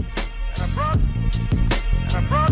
And I brought